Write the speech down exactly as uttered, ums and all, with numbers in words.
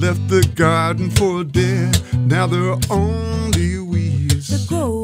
left the garden for dead. Now there are only weeds. The